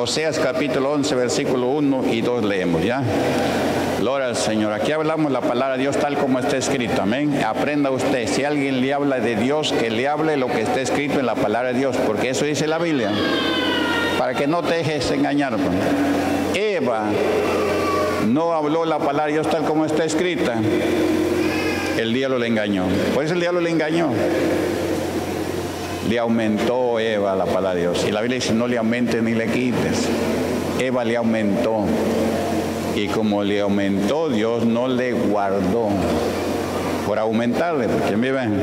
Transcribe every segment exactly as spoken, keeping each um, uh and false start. Oseas capítulo once, versículo uno y dos leemos, ¿ya? Gloria al Señor. Aquí hablamos la palabra de Dios tal como está escrita, amén. Aprenda usted, si alguien le habla de Dios, que le hable lo que está escrito en la palabra de Dios, porque eso dice la Biblia, para que no te dejes engañar. Eva no habló la palabra de Dios tal como está escrita. El diablo le engañó. Por eso el diablo le engañó. Le aumentó Eva la palabra de Dios. Y la Biblia dice, no le aumentes ni le quites. Eva le aumentó. Y como le aumentó, Dios no le guardó. Por aumentarle, porque me ven.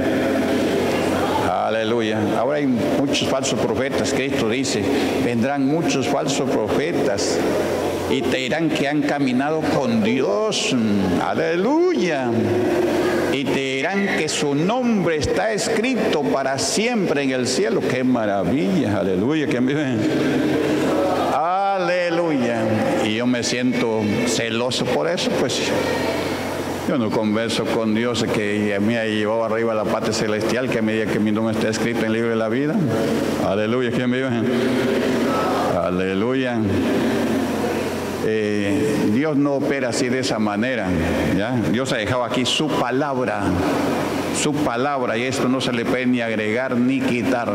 Aleluya. Ahora hay muchos falsos profetas. Cristo dice, vendrán muchos falsos profetas y te dirán que han caminado con Dios. Aleluya. Y te dirán que su nombre está escrito para siempre en el cielo. ¡Qué maravilla! ¡Aleluya! ¡Que viven! ¡Aleluya! Y yo me siento celoso por eso, pues. Yo no converso con Dios que a mí me llevó arriba la parte celestial, que me diga que mi nombre está escrito en el libro de la vida. ¡Aleluya! ¡Que viven! ¡Aleluya! Eh, Dios no opera así de esa manera, ¿ya? Dios ha dejado aquí su palabra, su palabra, y esto no se le puede ni agregar ni quitar,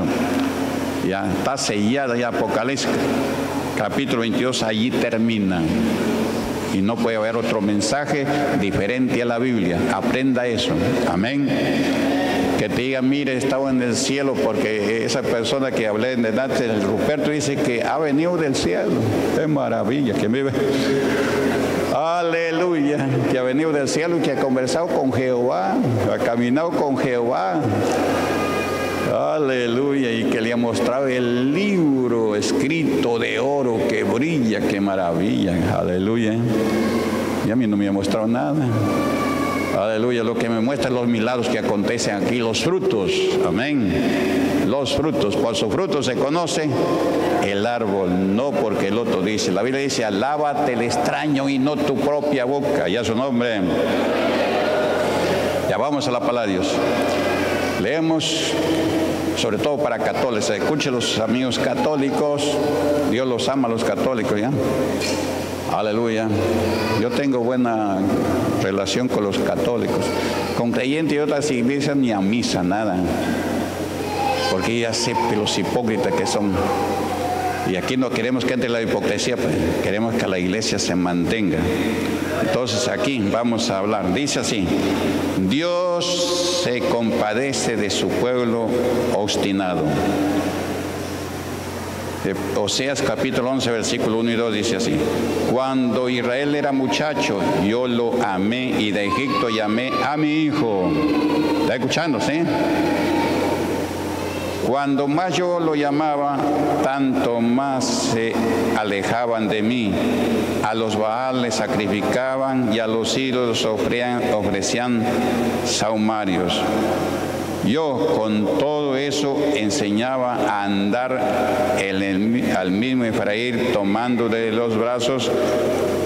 ya está sellada. Ya Apocalipsis capítulo veintidós, allí termina, y no puede haber otro mensaje diferente a la Biblia. Aprenda eso, amén. Que te diga, mire, estaba en el cielo, porque esa persona que hablé en delante, el Ruperto, dice que ha venido del cielo. Es maravilla, que vive. Aleluya, que ha venido del cielo y que ha conversado con Jehová, ha caminado con Jehová. Aleluya, y que le ha mostrado el libro escrito de oro que brilla, qué maravilla. Aleluya. Y a mí no me ha mostrado nada. Aleluya, lo que me muestra los milagros que acontecen aquí, los frutos, amén, los frutos. Por sus frutos se conoce el árbol, no porque el otro dice. La Biblia dice, alábate el extraño y no tu propia boca, ya su nombre. Ya vamos a la palabra de Dios. Leemos, sobre todo para católicos, escuchen los amigos católicos, Dios los ama a los católicos, ya. Aleluya. Yo tengo buena relación con los católicos. Con creyentes y otras iglesias ni a misa, nada. Porque ya sé los hipócritas que son. Y aquí no queremos que entre la hipocresía, pues. Queremos que la iglesia se mantenga. Entonces aquí vamos a hablar. Dice así, Dios se compadece de su pueblo obstinado. Oseas capítulo once, versículo uno y dos dice así: cuando Israel era muchacho, yo lo amé, y de Egipto llamé a mi hijo. ¿Está escuchando? ¿Sí? Cuando más yo lo llamaba, tanto más se alejaban de mí. A los Baal les sacrificaban y a los ídolos ofrecían, ofrecían sahumarios. Yo con todo eso enseñaba a andar el, el, al mismo Efraín, tomando de los brazos,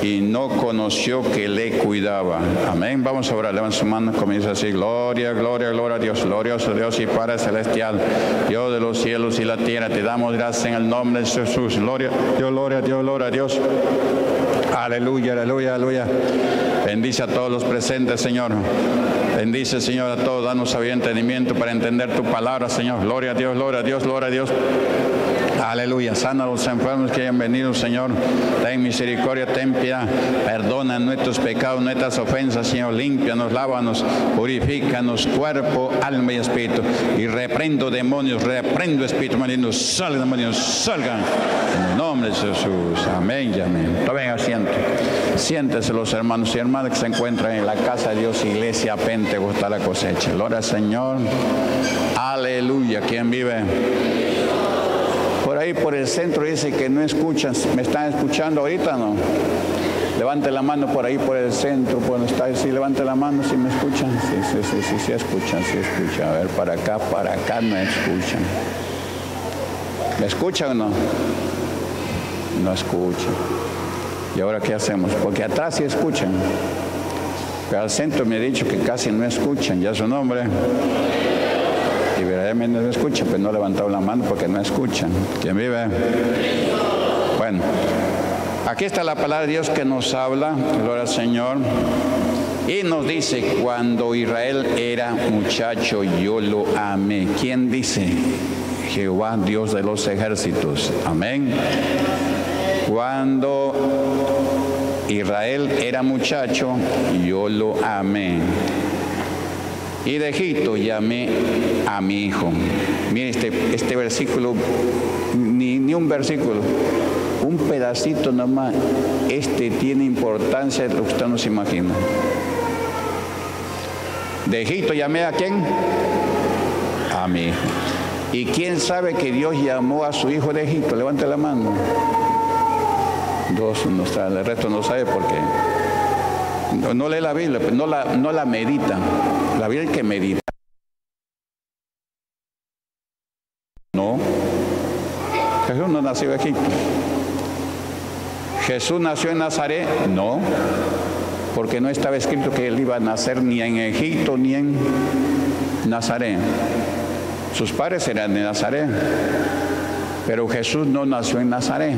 y no conoció que le cuidaba. Amén. Vamos a orar. Levanta su mano. Comienza así. Gloria, gloria, gloria a Dios. Glorioso Dios y Padre celestial, Dios de los cielos y la tierra, te damos gracias en el nombre de Jesús. Gloria, Dios, gloria, Dios, gloria a Dios. Aleluya, aleluya, aleluya. Bendice a todos los presentes, Señor. Bendice, Señor, a todos. Danos sabiduría y entendimiento para entender tu palabra, Señor. Gloria a Dios, gloria a Dios, gloria a Dios. Aleluya. Sana a los enfermos que hayan venido, Señor. Ten misericordia, ten piedad. Perdona nuestros pecados, nuestras ofensas, Señor. Límpianos, lávanos, purifícanos, cuerpo, alma y espíritu. Y reprendo demonios, reprendo espíritu maligno. Salgan, demonios, salgan. En el nombre de Jesús. Amén y amén. Tomen asiento. Siéntese los hermanos y hermanas que se encuentran en la casa de Dios, iglesia Pentecostal La Cosecha. Gloria al Señor. Aleluya. ¿Quién vive? Por ahí por el centro dice que no escuchan. ¿Me están escuchando ahorita, no? Levante la mano por ahí por el centro. Cuando está así, levante la mano si me escuchan. Sí, sí, sí, sí, sí, escuchan, sí, escuchan. A ver, para acá, para acá no escuchan. ¿Me escuchan o no? No escuchan. ¿Y ahora qué hacemos? Porque atrás sí escuchan. Pero al centro me ha dicho que casi no escuchan. Ya su nombre. Y verdaderamente no escuchan, pues no he levantado la mano porque no escuchan. ¿Quién vive? Bueno, aquí está la palabra de Dios que nos habla, gloria al Señor, y nos dice, cuando Israel era muchacho, yo lo amé. ¿Quién dice? Jehová, Dios de los ejércitos. Amén. Cuando Israel era muchacho, yo lo amé. Y de Egipto llamé a mi hijo. Mire este, este versículo, ni, ni un versículo, un pedacito nomás. Este tiene importancia, lo que usted no se imagina. De Egipto llamé a ¿quién? A mi hijo. ¿Y quién sabe que Dios llamó a su hijo de Egipto? Levante la mano. Dos no saben, el resto no sabe por qué. No, no lee la Biblia, no la, no la medita. La Biblia es que medita. No. Jesús no nació en Egipto. Jesús nació en Nazaret. No. Porque no estaba escrito que él iba a nacer ni en Egipto ni en Nazaret. Sus padres eran de Nazaret. Pero Jesús no nació en Nazaret.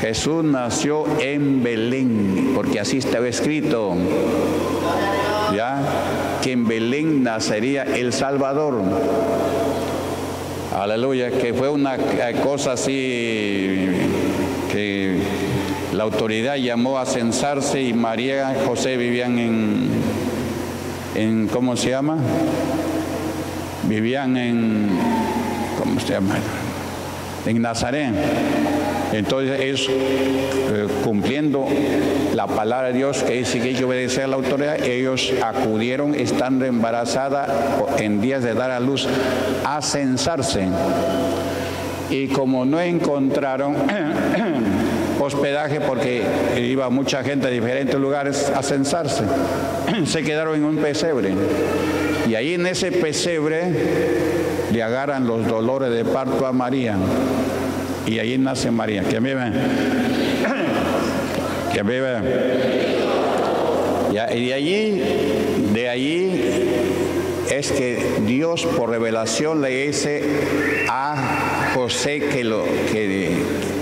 Jesús nació en Belén, porque así estaba escrito, ¿ya? Que en Belén nacería el Salvador. Aleluya, que fue una cosa así que la autoridad llamó a censarse, y María y José vivían en, en ¿cómo se llama? Vivían en, ¿cómo se llama? En Nazaret. Entonces es eh, cumpliendo la palabra de Dios que dice que ellos obedecen a la autoridad. Ellos acudieron estando embarazada en días de dar a luz a censarse. Y como no encontraron hospedaje porque iba mucha gente a diferentes lugares a censarse, se quedaron en un pesebre. Y ahí en ese pesebre le agarran los dolores de parto a María. Y ahí nace María. ¿Quién vive? ¿Quién vive? Y de allí, de allí es que Dios por revelación le dice a José que lo, que,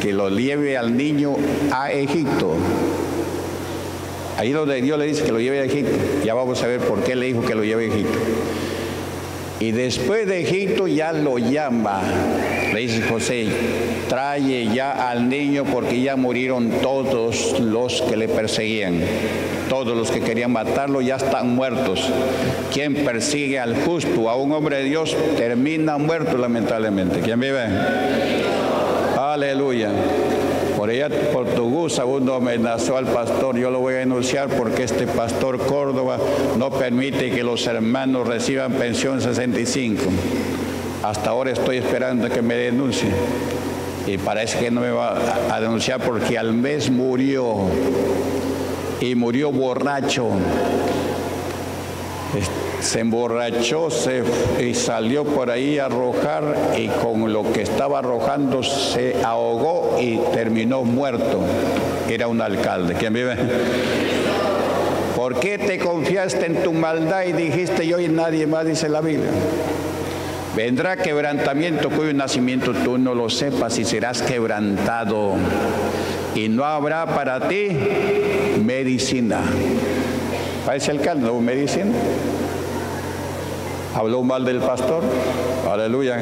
que lo lleve al niño a Egipto. Ahí donde Dios le dice que lo lleve a Egipto. Ya vamos a ver por qué le dijo que lo lleve a Egipto. Y después de Egipto ya lo llama. Le dice José, trae ya al niño porque ya murieron todos los que le perseguían. Todos los que querían matarlo ya están muertos. Quien persigue al justo, a un hombre de Dios, termina muerto lamentablemente. ¿Quién vive? Aleluya. Por ella, por tu gusto, uno amenazó al pastor. Yo lo voy a denunciar porque este pastor Córdova no permite que los hermanos reciban pensión sesenta y cinco. Hasta ahora estoy esperando que me denuncie. Y parece que no me va a denunciar porque al mes murió. Y murió borracho. Se emborrachó se, y salió por ahí a arrojar, y con lo que estaba arrojando se ahogó y terminó muerto. Era un alcalde. ¿Quién vive? ¿Por qué te confiaste en tu maldad y dijiste yo y nadie más? Dice la Biblia. Vendrá quebrantamiento cuyo nacimiento tú no lo sepas, y serás quebrantado, y no habrá para ti medicina. Parece alcalde, ¿no? Medicina. Habló mal del pastor, aleluya.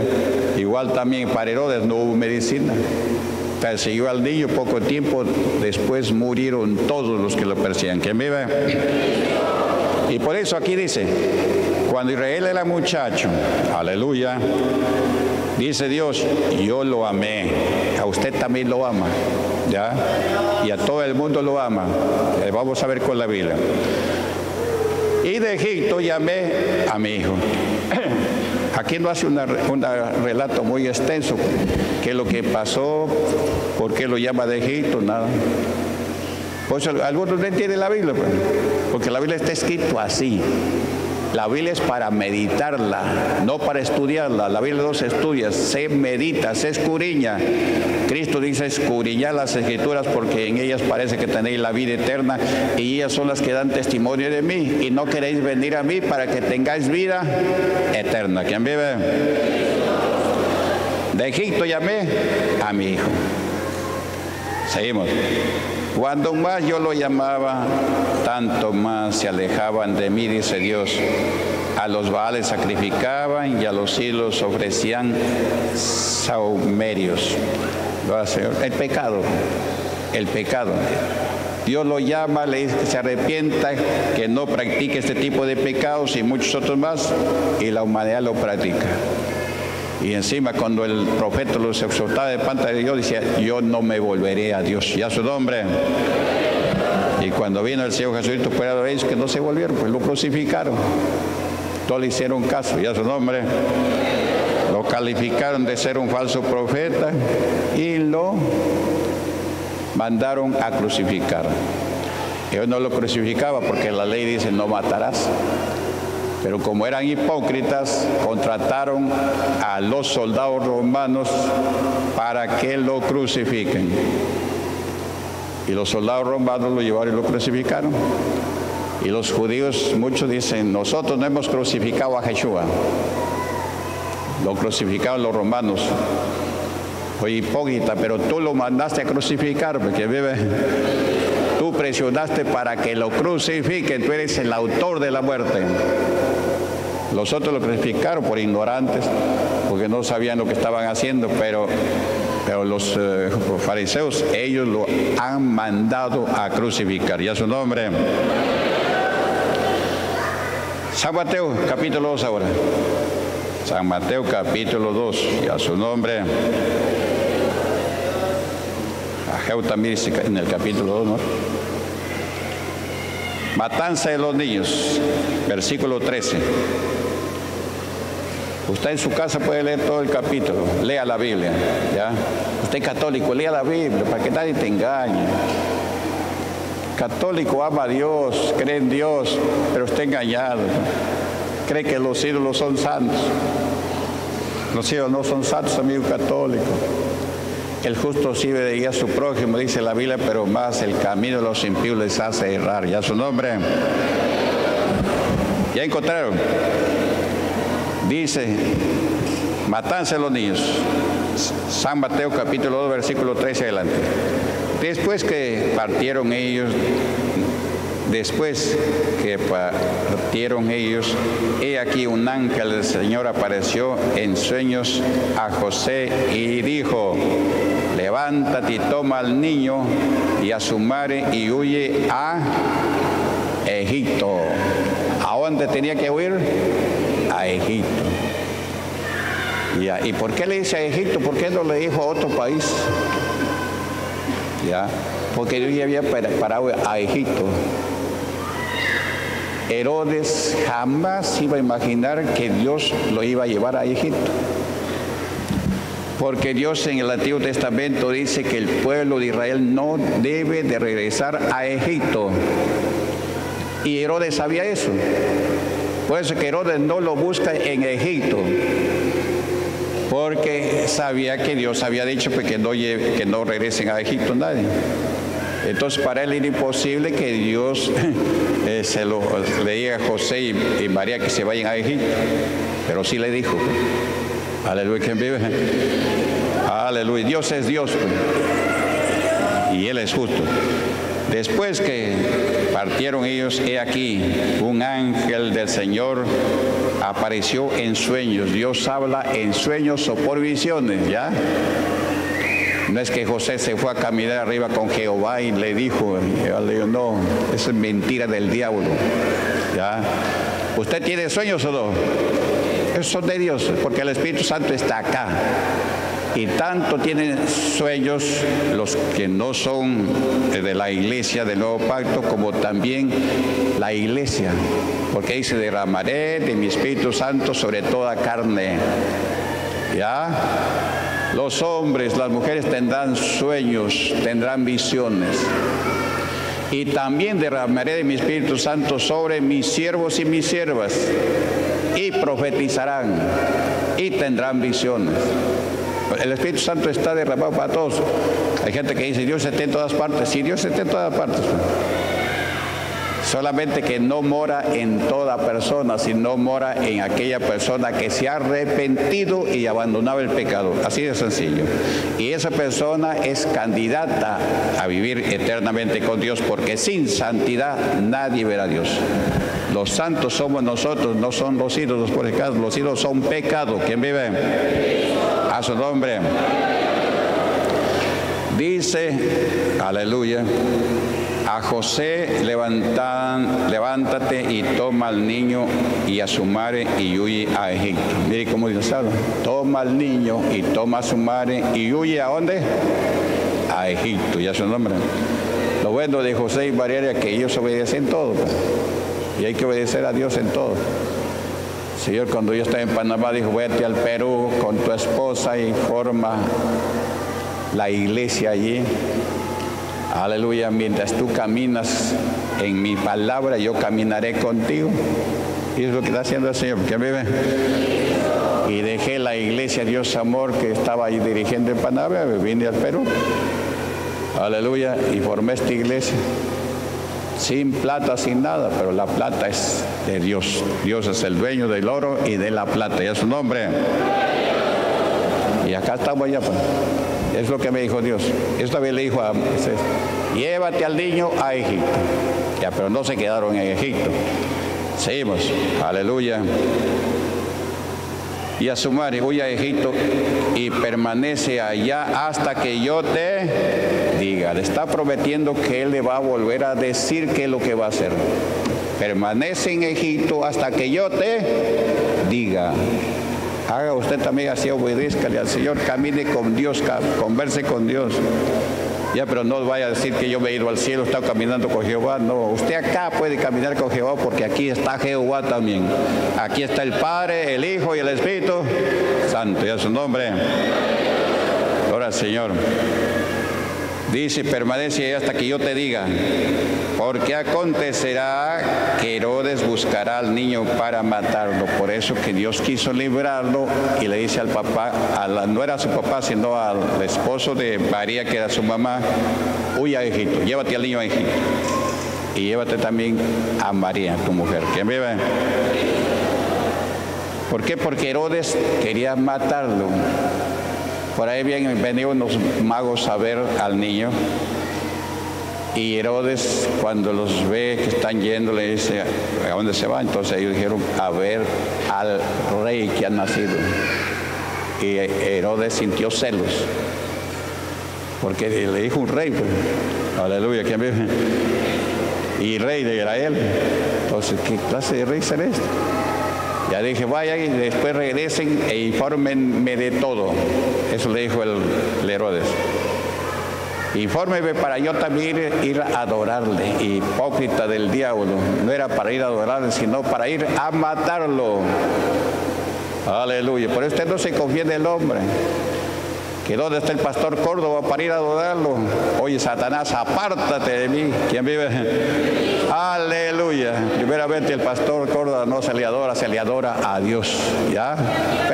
Igual también para Herodes no hubo medicina. Persiguió al niño, poco tiempo después murieron todos los que lo persiguen. ¿Quién vive? Y por eso aquí dice, cuando Israel era muchacho, aleluya, dice Dios, yo lo amé. A usted también lo ama, ¿ya? Y a todo el mundo lo ama. Eh, vamos a ver con la Biblia. Y de Egipto llamé a mi hijo. Aquí no hace un relato muy extenso. ¿Qué es lo que pasó? ¿Por qué lo llama de Egipto? Nada. Pues algunos no entienden la Biblia. Pues, porque la Biblia está escrito así. La Biblia es para meditarla, no para estudiarla. La Biblia no se estudia, se medita, se escudriña. Cristo dice escudriñar las Escrituras porque en ellas parece que tenéis la vida eterna, y ellas son las que dan testimonio de mí, y no queréis venir a mí para que tengáis vida eterna. ¿Quién vive? de Egipto llamé a mi hijo. Seguimos. Cuando más yo lo llamaba, tanto más se alejaban de mí, dice Dios. A los baales sacrificaban y a los ídolos ofrecían sahumerios. El pecado, el pecado. Dios lo llama, le dice que se arrepienta, que no practique este tipo de pecados y muchos otros más, y la humanidad lo practica. Y encima cuando el profeta los exhortaba de parte de Dios, decía, yo no me volveré a Dios, y a su nombre. Y cuando vino el Señor Jesucristo, fuera de ellos que no se volvieron, pues lo crucificaron. No le hicieron caso, y a su nombre. Lo calificaron de ser un falso profeta y lo mandaron a crucificar. Él no lo crucificaba porque la ley dice no matarás. Pero como eran hipócritas, contrataron a los soldados romanos para que lo crucifiquen. Y los soldados romanos lo llevaron y lo crucificaron. Y los judíos, muchos dicen, nosotros no hemos crucificado a Jesús. Lo crucificaron los romanos. Fue hipócrita, pero tú lo mandaste a crucificar, porque vive, tú presionaste para que lo crucifiquen, tú eres el autor de la muerte. Los otros lo crucificaron por ignorantes, porque no sabían lo que estaban haciendo, pero, pero los eh, fariseos, ellos lo han mandado a crucificar. Y a su nombre. San Mateo, capítulo dos ahora. San Mateo capítulo dos, y a su nombre. Ageo también dice en el capítulo dos, ¿no? Matanza de los niños, versículo trece. Usted en su casa puede leer todo el capítulo, lea la Biblia, ¿ya? Usted es católico, lea la Biblia, para que nadie te engañe. Católico ama a Dios, cree en Dios, pero está engañado. Cree que los ídolos son santos. Los ídolos no son santos, amigo católico. El justo sirve de guía a su prójimo, dice la Biblia, pero más el camino de los impíos les hace errar. Ya su nombre. Ya encontraron. Dice, matanza de los niños. San Mateo capítulo dos, versículo trece adelante. Después que partieron ellos... Después que partieron ellos, he aquí un ángel del Señor apareció en sueños a José y dijo, levántate y toma al niño y a su madre y huye a Egipto. ¿A dónde tenía que huir? A Egipto. ¿Ya? ¿Y por qué le dice a Egipto? ¿Por qué no le dijo a otro país? ¿Ya? Porque Dios ya había parado a Egipto. Herodes jamás iba a imaginar que Dios lo iba a llevar a Egipto. Porque Dios en el Antiguo Testamento dice que el pueblo de Israel no debe de regresar a Egipto. Y Herodes sabía eso. Por eso que Herodes no lo busca en Egipto. Porque sabía que Dios había dicho pues, que, no lleve, que no regresen a Egipto nadie. Entonces para él era imposible que Dios eh, se lo, le diga a José y, y María que se vayan a Egipto. Pero sí le dijo. Aleluya, ¿quién vive? Aleluya, Dios es Dios. Pues. Y Él es justo. Después que partieron ellos, he aquí, un ángel del Señor apareció en sueños. Dios habla en sueños o por visiones, ¿ya? No es que José se fue a caminar arriba con Jehová y le dijo, le dijo no, eso es mentira del diablo, ¿ya? ¿Usted tiene sueños o no? Esos son de Dios, porque el Espíritu Santo está acá. Y tanto tienen sueños los que no son de la iglesia del nuevo pacto, como también la iglesia. Porque dice, derramaré de mi Espíritu Santo sobre toda carne. ¿Ya? Los hombres, las mujeres tendrán sueños, tendrán visiones. Y también derramaré de mi Espíritu Santo sobre mis siervos y mis siervas. Y profetizarán y tendrán visiones. El Espíritu Santo está derramado para todos. Hay gente que dice, Dios está en todas partes. Sí, Dios está en todas partes. solamente que no mora en toda persona, sino mora en aquella persona que se ha arrepentido y abandonado el pecado. Así de sencillo. Y esa persona es candidata a vivir eternamente con Dios, porque sin santidad nadie verá a Dios. Los santos somos nosotros, no son los ídolos, por el caso, los ídolos son pecado. ¿Quién vive? A su nombre. Dice, aleluya, a José, levantan, levántate y toma al niño y a su madre y huye a Egipto. Mire cómo dice, ¿sabes? Toma al niño y toma a su madre y huye ¿a dónde? A Egipto, y a su nombre. Lo bueno de José y María es que ellos obedecen todo. Y hay que obedecer a Dios en todo. Señor, cuando yo estaba en Panamá, dijo, vete al Perú con tu esposa y forma la iglesia allí. Aleluya, mientras tú caminas en mi palabra, yo caminaré contigo. Y es lo que está haciendo el Señor, porque vive. Y dejé la iglesia Dios Amor que estaba ahí dirigiendo en Panamá, vine al Perú. Aleluya, y formé esta iglesia. Sin plata, sin nada, pero la plata es de Dios. Dios es el dueño del oro y de la plata, y es su nombre. Y acá estamos allá, pues. Es lo que me dijo Dios. Eso también le dijo a Moisés, llévate al niño a Egipto. Ya, pero no se quedaron en Egipto. Seguimos, aleluya. Y a su madre, huye a Egipto y permanece allá hasta que yo te diga. Le está prometiendo que él le va a volver a decir qué es lo que va a hacer. Permanece en Egipto hasta que yo te diga. Haga usted también así, obedézcale al Señor, camine con Dios, converse con Dios. Ya, pero no vaya a decir que yo me he ido al cielo, he estado caminando con Jehová. No, usted acá puede caminar con Jehová porque aquí está Jehová también. Aquí está el Padre, el Hijo y el Espíritu Santo. Y a su nombre. Ahora, Señor. Dice, permanece hasta que yo te diga, porque acontecerá que Herodes buscará al niño para matarlo. Por eso que Dios quiso librarlo y le dice al papá, a la, no era su papá, sino al esposo de María, que era su mamá, huye a Egipto, llévate al niño a Egipto. Y llévate también a María, tu mujer. ¿Quién vive? ¿Por qué? Porque Herodes quería matarlo. Por ahí habían venido unos magos a ver al niño. Y Herodes, cuando los ve que están yendo, le dice, ¿a dónde se va? Entonces ellos dijeron, a ver al rey que ha nacido. Y Herodes sintió celos. Porque le dijo un rey, pues. Aleluya, ¿quién vive? Y rey de Israel. Entonces, ¿qué clase de rey será este? Ya dije, vayan y después regresen e infórmenme de todo. Eso le dijo el, el Herodes. Infórmeme para yo también ir, ir a adorarle. Hipócrita del diablo. No era para ir a adorarle, sino para ir a matarlo. Aleluya. Por eso usted no se confía en el hombre. Que dónde está el pastor Córdova para ir a adorarlo. Oye, Satanás, apártate de mí. ¿Quién vive? Aleluya. Primeramente el pastor Córdova no se le adora, se le adora a Dios. ¿Ya?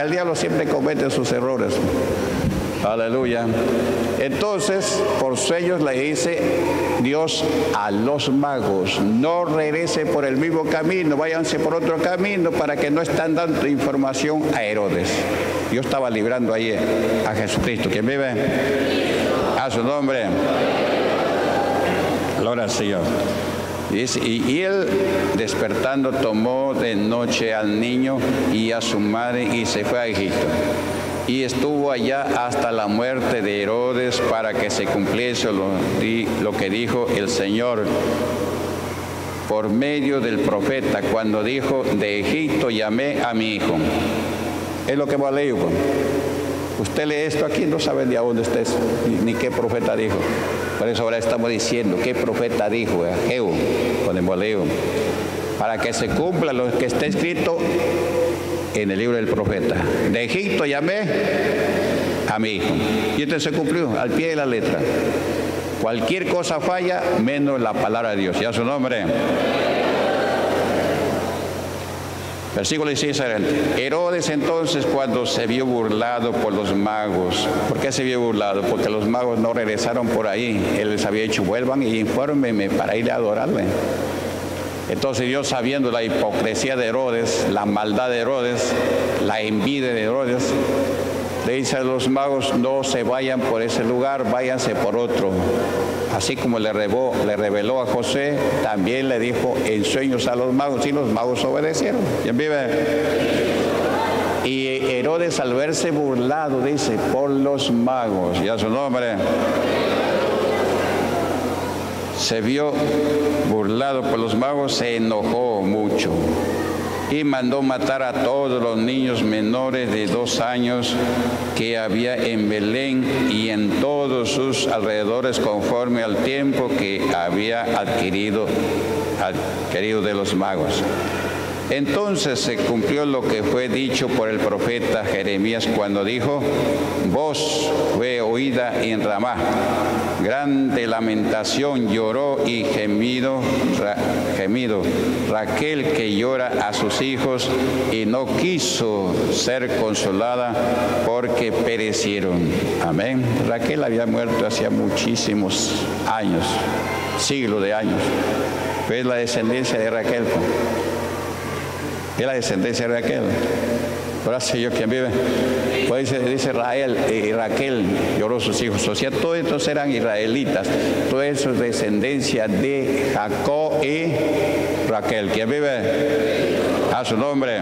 El diablo siempre comete sus errores. Aleluya. Entonces, por sueños le dice Dios a los magos, no regrese por el mismo camino, váyanse por otro camino para que no estén dando información a Herodes. Yo estaba librando ahí a Jesucristo. ¿Quién vive? A su nombre. Gloria al Señor. Y, y él, despertando, tomó de noche al niño y a su madre y se fue a Egipto. Y estuvo allá hasta la muerte de Herodes, para que se cumpliese lo, lo que dijo el Señor por medio del profeta, cuando dijo, de Egipto llamé a mi hijo. Es lo que va a leer. Usted lee esto aquí, no sabe de a dónde estés, ni, ni qué profeta dijo. Por eso ahora estamos diciendo, ¿qué profeta dijo? Ageo, con el boleo, para que se cumpla lo que está escrito en el libro del profeta. De Egipto llamé a mi hijo. Y esto se cumplió al pie de la letra. Cualquier cosa falla, menos la palabra de Dios. Ya su nombre. Versículo dieciséis. Herodes entonces, cuando se vio burlado por los magos. ¿Por qué se vio burlado? Porque los magos no regresaron por ahí. Él les había dicho, vuelvan y infórmenme para ir a adorarle. Entonces Dios, sabiendo la hipocresía de Herodes, la maldad de Herodes, la envidia de Herodes, le dice a los magos: no se vayan por ese lugar, váyanse por otro. Así como le reveló, le reveló a José, también le dijo en sueños a los magos, y los magos obedecieron. ¿Quién vive? Y Herodes, al verse burlado, dice, por los magos, y a su nombre, se vio burlado por los magos, se enojó mucho y mandó matar a todos los niños menores de dos años que había en Belén y en todos sus alrededores, conforme al tiempo que había adquirido, adquirido de los magos. Entonces se cumplió lo que fue dicho por el profeta Jeremías cuando dijo: voz fue oída en Ramá, grande lamentación, lloró y gemido, ra, gemido, Raquel que llora a sus hijos y no quiso ser consolada porque perecieron. Amén. Raquel había muerto hacía muchísimos años, siglos de años. Fue la descendencia de Raquel. Es la descendencia de Raquel. Ahora sé yo quién vive. Pues dice, dice Israel, y Raquel lloró sus hijos. O sea, todos estos eran israelitas. Todo eso es descendencia de Jacob y Raquel. ¿Quién vive? A su nombre.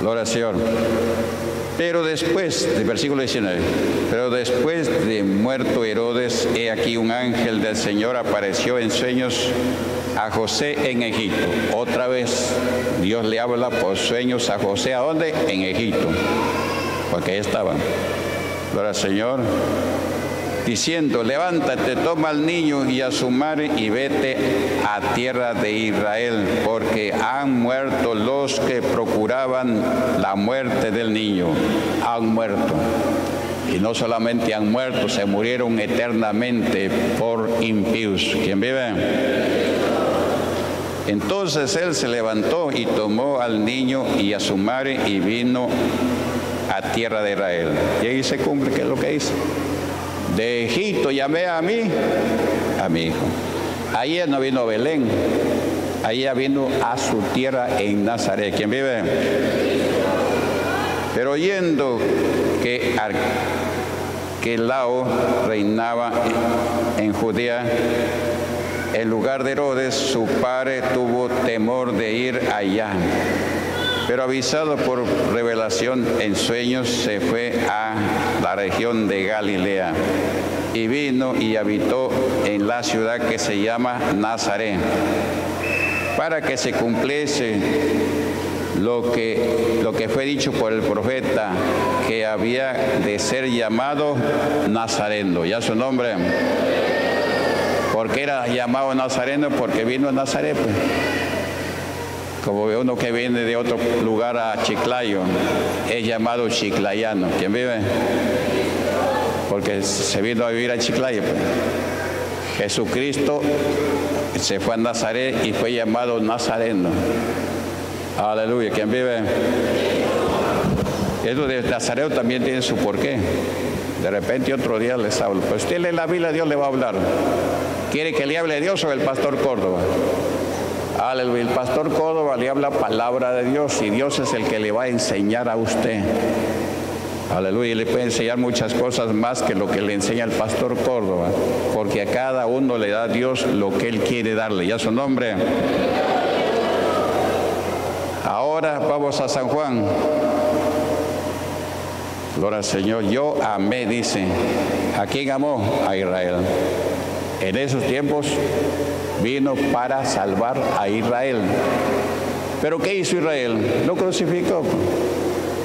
Gloria al Señor. Pero después, del versículo diecinueve, pero después de muerto Herodes, he aquí un ángel del Señor apareció en sueños a José en Egipto. Otra vez Dios le habla por sueños a José. ¿A dónde? En Egipto, porque ahí estaban. Gloria al Señor. Diciendo: levántate, toma al niño y a su madre y vete a tierra de Israel, porque han muerto los que procuraban la muerte del niño. Han muerto. Y no solamente han muerto, se murieron eternamente por impíos. ¿Quién vive? Entonces él se levantó y tomó al niño y a su madre y vino a tierra de Israel. Y ahí se cumple, ¿qué es lo que dice? De Egipto llamé a mí, a mi hijo. Ahí no vino a Belén, ahí vino a su tierra en Nazaret. ¿Quién vive? Pero oyendo que Arquelao reinaba en Judea, en lugar de Herodes, su padre tuvo temor de ir allá, pero avisado por revelación en sueños, se fue a la región de Galilea y vino y habitó en la ciudad que se llama Nazaret, para que se cumpliese lo que, lo que fue dicho por el profeta, que había de ser llamado Nazareno. Ya su nombre. ¿Por qué era llamado Nazareno? Porque vino a Nazaret, pues. Como uno que viene de otro lugar a Chiclayo, es llamado chiclayano. ¿Quién vive? Porque se vino a vivir a Chiclayo, pues. Jesucristo se fue a Nazaret y fue llamado Nazareno. Aleluya. ¿Quién vive? Eso de Nazaret también tiene su porqué. De repente otro día les hablo. Pues usted lee la Biblia, Dios le va a hablar. ¿Quiere que le hable de Dios o el pastor Córdova? Aleluya. El pastor Córdova le habla palabra de Dios, y Dios es el que le va a enseñar a usted. Aleluya. Y le puede enseñar muchas cosas más que lo que le enseña el pastor Córdova, porque a cada uno le da Dios lo que Él quiere darle. ¿Ya su nombre? Ahora vamos a San Juan. Gloria al Señor. Yo amé, dice. ¿A quién amó? A Israel. En esos tiempos vino para salvar a Israel. ¿Pero qué hizo Israel? Lo crucificó.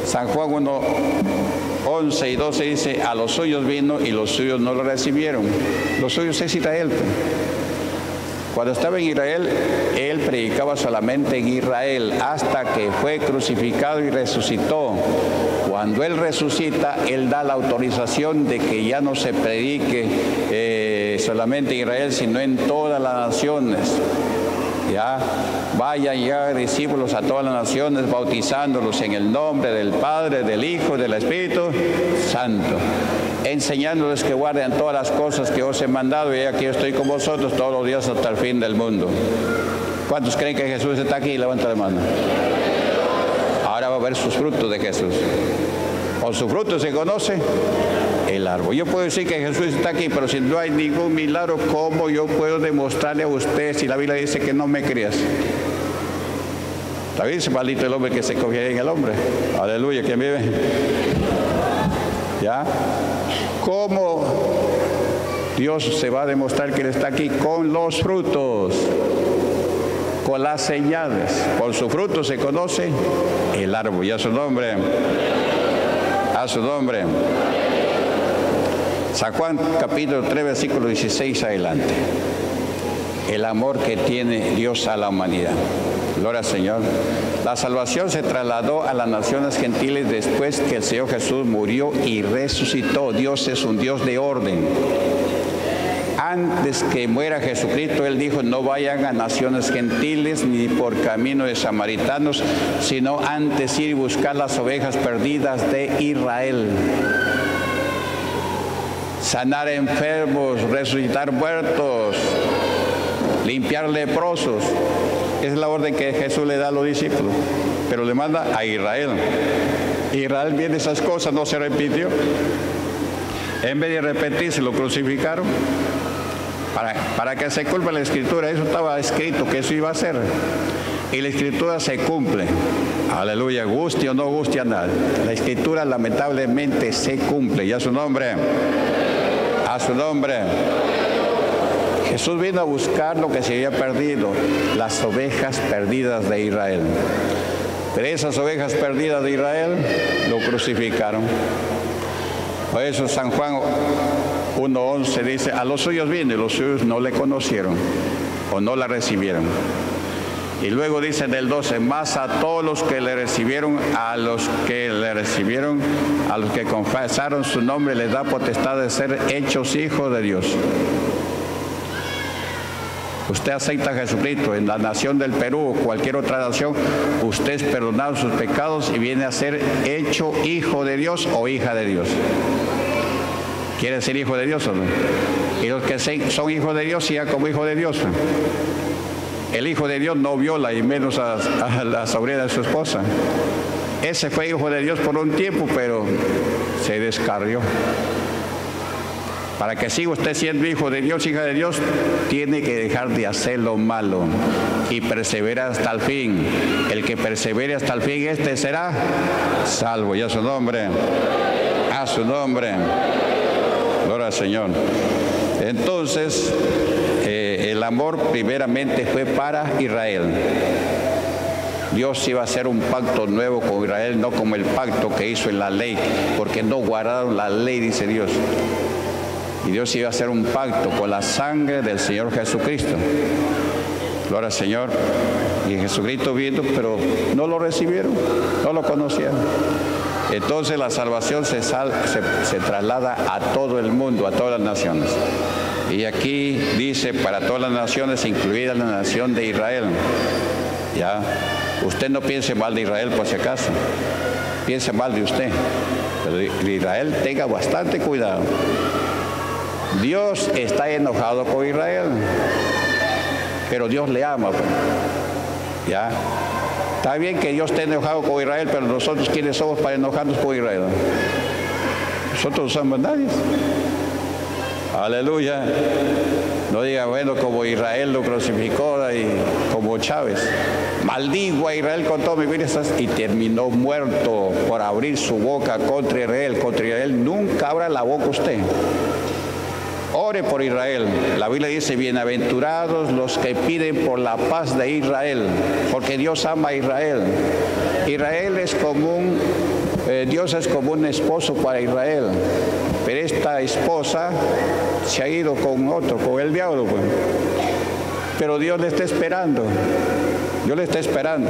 San Juan uno, once y doce dice: a los suyos vino y los suyos no lo recibieron. Los suyos es Israel. Cuando estaba en Israel, él predicaba solamente en Israel, hasta que fue crucificado y resucitó. Cuando él resucita, él da la autorización de que ya no se predique eh, solamente en Israel, sino en todas las naciones. Ya vayan ya discípulos a todas las naciones, bautizándolos en el nombre del Padre, del Hijo, del Espíritu Santo. enseñándoles que guarden todas las cosas que os he mandado, y aquí estoy con vosotros todos los días hasta el fin del mundo. ¿Cuántos creen que Jesús está aquí? Levanta la mano. Ahora va a ver sus frutos de Jesús. Con sus frutos se conoce el árbol. Yo puedo decir que Jesús está aquí, pero si no hay ningún milagro, ¿cómo yo puedo demostrarle a usted si la Biblia dice que no me creas? La Biblia dice, maldito el hombre que se confía en el hombre. Aleluya, ¿quién vive? ¿Ya? ¿Cómo Dios se va a demostrar que Él está aquí? Con los frutos, con las señales. Por su fruto se conoce el árbol. Y a su nombre, a su nombre. San Juan, capítulo tres, versículo dieciséis adelante. El amor que tiene Dios a la humanidad. Gloria al Señor. La salvación se trasladó a las naciones gentiles después que el Señor Jesús murió y resucitó. Dios es un Dios de orden. Antes que muera Jesucristo, Él dijo, no vayan a naciones gentiles ni por camino de samaritanos, sino antes ir y buscar las ovejas perdidas de Israel. Sanar enfermos, resucitar muertos, limpiar leprosos. Es la orden que Jesús le da a los discípulos, pero le manda a Israel. Israel viene esas cosas, no se repitió. En vez de repetirse, lo crucificaron. Para, para que se cumpla la Escritura, eso estaba escrito, que eso iba a ser. Y la Escritura se cumple. Aleluya, guste o no guste a nadie. La Escritura lamentablemente se cumple. Y a su nombre, a su nombre. Jesús vino a buscar lo que se había perdido, las ovejas perdidas de Israel. Pero esas ovejas perdidas de Israel lo crucificaron. Por eso San Juan uno once dice, a los suyos vino y los suyos no le conocieron o no la recibieron. Y luego dice en el doce, más a todos los que le recibieron, a los que le recibieron, a los que confesaron su nombre, les da potestad de ser hechos hijos de Dios. Usted acepta a Jesucristo en la nación del Perú o cualquier otra nación, usted es perdonado sus pecados y viene a ser hecho hijo de Dios o hija de Dios. ¿Quiere ser hijo de Dios o no? Y los que son hijos de Dios, sigan como hijos de Dios. El hijo de Dios no viola, y menos a, a la sobrina de su esposa. Ese fue hijo de Dios por un tiempo, pero se descarrió. Para que siga usted siendo hijo de Dios, hija de Dios, tiene que dejar de hacer lo malo y perseverar hasta el fin. El que persevere hasta el fin, este será salvo. Y a su nombre, a su nombre. Gloria al Señor. Entonces, eh, el amor primeramente fue para Israel. Dios iba a hacer un pacto nuevo con Israel, no como el pacto que hizo en la ley, porque no guardaron la ley, dice Dios. Y Dios iba a hacer un pacto con la sangre del Señor Jesucristo. Gloria al Señor. Y Jesucristo vino, pero no lo recibieron, no lo conocieron. Entonces la salvación se, sal, se, se traslada a todo el mundo, a todas las naciones. Y aquí dice, para todas las naciones, incluida la nación de Israel. Ya, usted no piense mal de Israel por si acaso. Piense mal de usted. Pero Israel tenga bastante cuidado. Dios está enojado con Israel, pero Dios le ama. ¿Ya? Está bien que Dios esté enojado con Israel, pero nosotros, ¿quiénes somos para enojarnos con Israel? Nosotros no somos nadie. Aleluya. No diga, bueno, como Israel lo crucificó y como Chávez. Maldigo a Israel con todo mi vida y terminó muerto por abrir su boca contra Israel. Contra Israel nunca abra la boca usted. Ore por Israel. La Biblia dice, bienaventurados los que piden por la paz de Israel, porque Dios ama a Israel. Israel es como un, eh, Dios es como un esposo para Israel, pero esta esposa se ha ido con otro, con el diablo, pues. Pero Dios le está esperando, Dios le está esperando.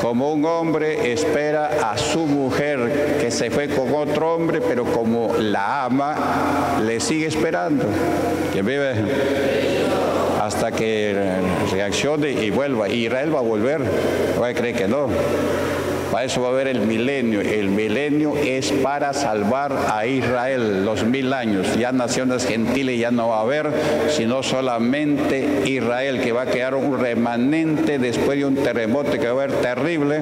Como un hombre espera a su mujer que se fue con otro hombre, pero como la ama, le sigue esperando. Que vive hasta que reaccione y vuelva. Israel va a volver. No va a creer que no. Para eso va a haber el milenio. El milenio es para salvar a Israel, los mil años. Ya naciones gentiles ya no va a haber, sino solamente Israel, que va a quedar un remanente después de un terremoto que va a haber terrible.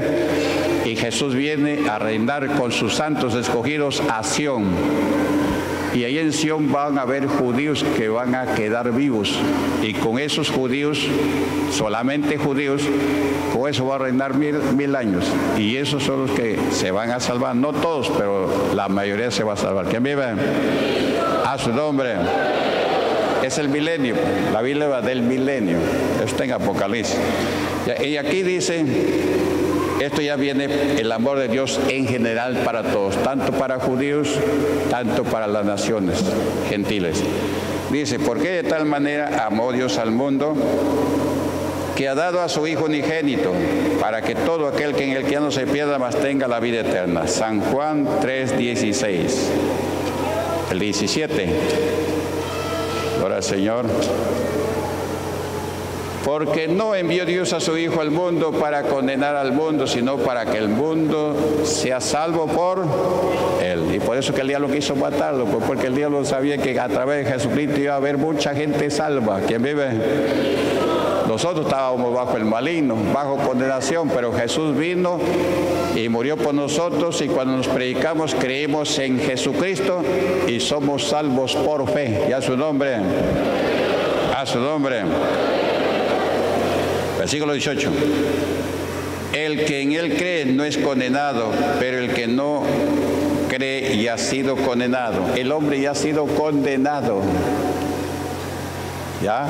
Y Jesús viene a reinar con sus santos escogidos a Sion. Y ahí en Sion van a haber judíos que van a quedar vivos. Y con esos judíos, solamente judíos, con eso va a reinar mil, mil años. Y esos son los que se van a salvar. No todos, pero la mayoría se va a salvar. ¿Quién vive? A su nombre. Es el milenio. La Biblia va del milenio. Está en Apocalipsis. Y aquí dice... Esto ya viene el amor de Dios en general para todos, tanto para judíos, tanto para las naciones gentiles. Dice, porque de tal manera amó Dios al mundo, que ha dado a su Hijo unigénito, para que todo aquel que en el que no se pierda, mas tenga la vida eterna. San Juan tres, dieciséis. El diecisiete. Gloria al Señor. Porque no envió Dios a su Hijo al mundo para condenar al mundo, sino para que el mundo sea salvo por Él. Y por eso que el diablo quiso matarlo, porque el diablo sabía que a través de Jesucristo iba a haber mucha gente salva. ¿Quién vive? Nosotros estábamos bajo el maligno, bajo condenación, pero Jesús vino y murió por nosotros, y cuando nos predicamos creemos en Jesucristo y somos salvos por fe. Y a su nombre, a su nombre. Versículo dieciocho. El que en él cree no es condenado, pero el que no cree ya ha sido condenado. El hombre ya ha sido condenado. ¿Ya?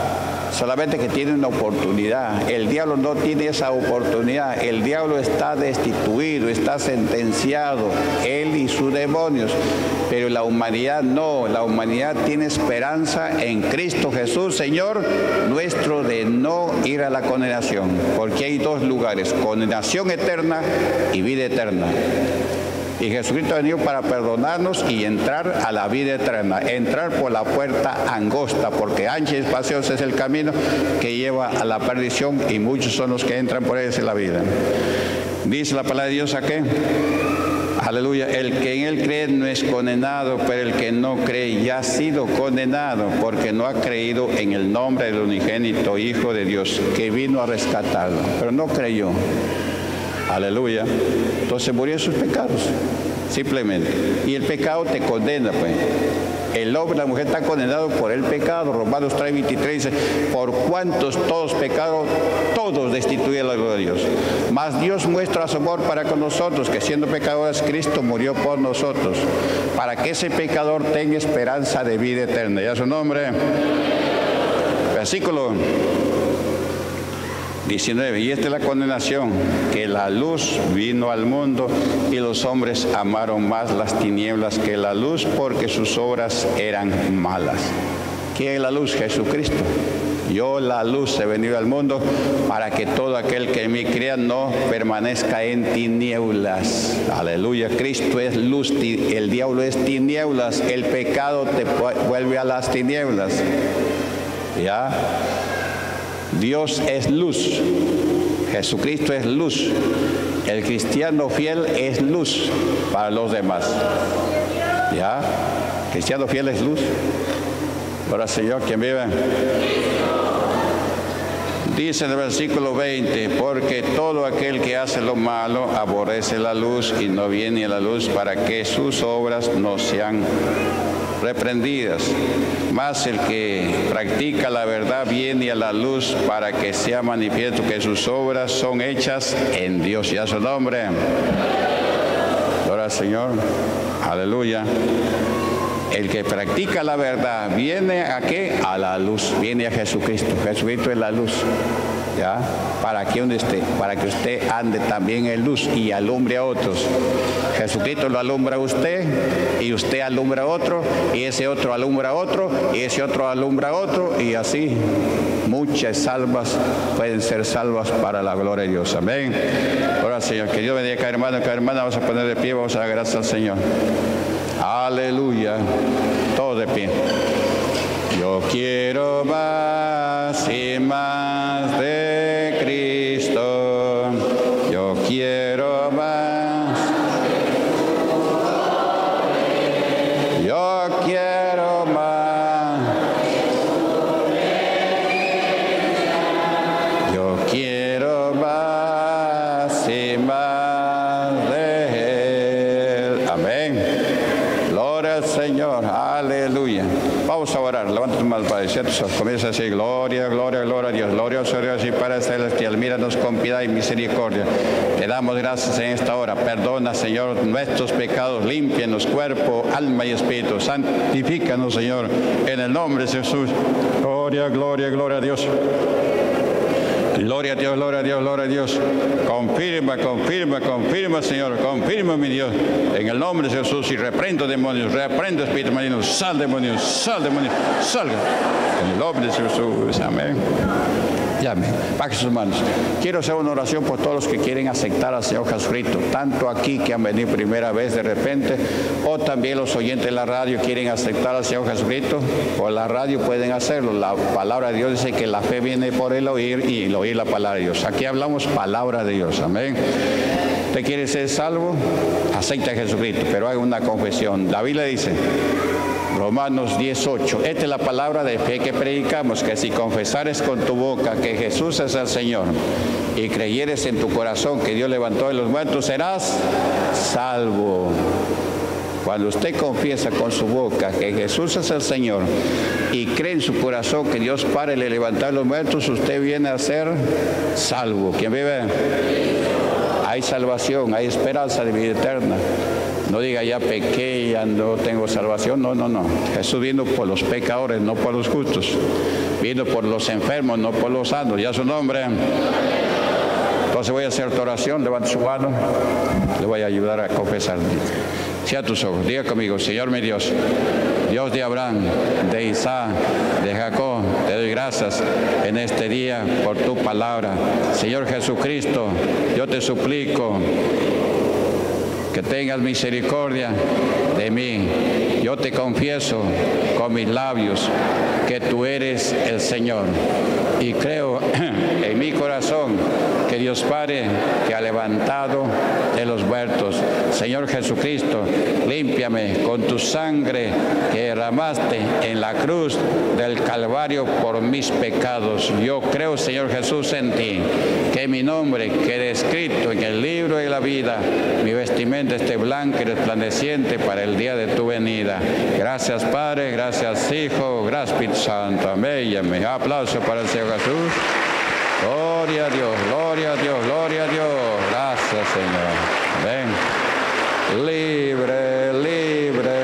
Solamente que tiene una oportunidad. El diablo no tiene esa oportunidad. El diablo está destituido, está sentenciado, él y sus demonios. Pero la humanidad no. La humanidad tiene esperanza en Cristo Jesús, Señor nuestro, de no ir a la condenación. Porque hay dos lugares, condenación eterna y vida eterna. Y Jesucristo ha venido para perdonarnos y entrar a la vida eterna, entrar por la puerta angosta, porque ancho y espacioso es el camino que lleva a la perdición, y muchos son los que entran por esa la vida. Dice la palabra de Dios a qué. Aleluya. El que en él cree no es condenado, pero el que no cree ya ha sido condenado, porque no ha creído en el nombre del unigénito Hijo de Dios, que vino a rescatarlo, pero no creyó. Aleluya. Entonces murió en sus pecados, simplemente. Y el pecado te condena, pues. El hombre, la mujer, está condenado por el pecado. Romanos tres, veintitrés dice, por cuantos todos pecados, todos destituyen la gloria de Dios. Mas Dios muestra su amor para con nosotros, que siendo pecadores, Cristo murió por nosotros, para que ese pecador tenga esperanza de vida eterna. ¿Ya su nombre? Versículo diecinueve. Y esta es la condenación, que la luz vino al mundo y los hombres amaron más las tinieblas que la luz, porque sus obras eran malas. ¿Quién es la luz? Jesucristo. Yo, la luz, he venido al mundo para que todo aquel que en mí crea no permanezca en tinieblas. Aleluya. Cristo es luz, el diablo es tinieblas, el pecado te vuelve a las tinieblas. ¿Ya? Dios es luz, Jesucristo es luz, el cristiano fiel es luz para los demás. ¿Ya? Cristiano fiel es luz. Ahora, Señor, ¿quién vive? Dice en el versículo veinte, porque todo aquel que hace lo malo aborrece la luz y no viene a la luz, para que sus obras no sean reprendidas. Mas el que practica la verdad viene a la luz, para que sea manifiesto que sus obras son hechas en Dios. Y a su nombre. Gloria al Señor. Aleluya. El que practica la verdad viene a qué? A la luz. Viene a Jesucristo. Jesucristo es la luz. ¿Ya? Para que donde esté, para que usted ande también en luz y alumbre a otros. Jesucristo lo alumbra a usted, y usted alumbra a otro, y ese otro alumbra a otro, y ese otro alumbra a otro, y así muchas salvas pueden ser salvas para la gloria de Dios. Amén. Ahora, Señor, que Dios bendiga a cada hermano, a cada hermana. Vamos a poner de pie, vamos a dar gracias al Señor. Aleluya. Todos de pie. Yo quiero más y más de Cristo. Yo quiero más. Yo quiero más. Yo quiero más y más de Él. Amén. Gloria al Señor. Aleluya. Vamos a orar. Levanta tu mano para decir, comienza así. Gloria, gloria, gloria a Dios. Glorioso Dios y Padre celestial. Míranos con piedad y misericordia. Te damos gracias en esta hora. Perdona, Señor, nuestros pecados. Límpianos cuerpo, alma y espíritu. Santifícanos, Señor, en el nombre de Jesús. Gloria, gloria, gloria a Dios. Gloria a Dios, gloria a Dios, gloria a Dios. Confirma, confirma, confirma, Señor. Confirma, mi Dios. En el nombre de Jesús. Y reprendo demonios, reprendo espíritus malignos. Sal, demonios, sal, demonios, salga. En el nombre de Jesús. Amén. Llame, baje sus manos. Quiero hacer una oración por todos los que quieren aceptar al Señor Jesucristo, tanto aquí que han venido primera vez de repente, o también los oyentes de la radio quieren aceptar al Señor Jesucristo. Por la radio pueden hacerlo. La palabra de Dios dice que la fe viene por el oír y el oír la palabra de Dios. Aquí hablamos palabra de Dios. Amén. ¿Usted quiere ser salvo? Acepta a Jesucristo, pero haga una confesión. La Biblia dice... Romanos diez, ocho. Esta es la palabra de fe que predicamos, que si confesares con tu boca que Jesús es el Señor y creyeres en tu corazón que Dios levantó de los muertos, serás salvo. Cuando usted confiesa con su boca que Jesús es el Señor y cree en su corazón que Dios Padre le levantó de los muertos, usted viene a ser salvo. ¿Quién vive? Hay salvación, hay esperanza de vida eterna. No diga ya pequé, ya no tengo salvación. No, no, no. Jesús vino por los pecadores, no por los justos. Vino por los enfermos, no por los sanos. Ya su nombre. Entonces voy a hacer tu oración. Levanta su mano. Le voy a ayudar a confesar. Cierra tus ojos. Diga conmigo, Señor mi Dios. Dios de Abraham, de Isaac, de Jacob, te doy gracias en este día por tu palabra. Señor Jesucristo, yo te suplico que tengas misericordia de mí. Yo te confieso con mis labios que tú eres el Señor. Y creo en mi corazón que Dios Padre te ha levantado de los muertos. Señor Jesucristo, límpiame con tu sangre que derramaste en la cruz del Calvario por mis pecados. Yo creo, Señor Jesús, en ti, que mi nombre quede escrito en el libro de la vida, mi vestimenta esté blanca y resplandeciente para el día de tu venida. Gracias, Padre, gracias, Hijo, gracias, Espíritu Santo. Amén. Amén. Aplauso para el Señor Jesús. Gloria a Dios, gloria a Dios, gloria a Dios. Gracias, Señor. Amén. Libre, libre.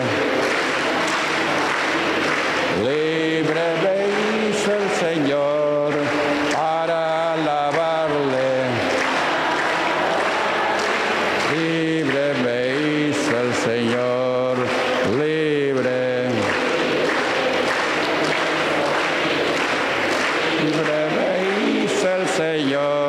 Libre me hizo el Señor para alabarle. Libre me hizo el Señor. Libre. Libre me hizo el Señor.